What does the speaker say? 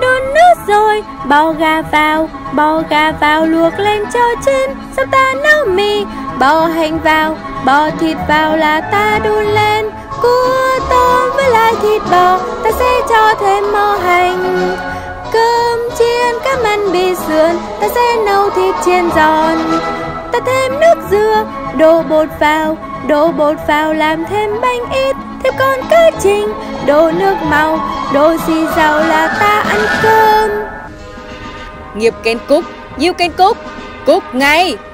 đun nước rồi, bò gà vào luộc lên cho chín. Xong ta nấu mì, bò hành vào, bò thịt vào là ta đun lên. Cua tôm với lại thịt bò, ta sẽ cho thêm màu hành. Cơm chiên các mặn bì sườn, ta sẽ nấu thịt chiên giòn. Ta thêm nước dừa, đổ bột vào làm thêm bánh ít. Thêm con cá trình, đổ nước màu, đổ xì dầu là ta ăn cơm. Nghiệp kén cúc, diêu kén cúc, cúc ngay.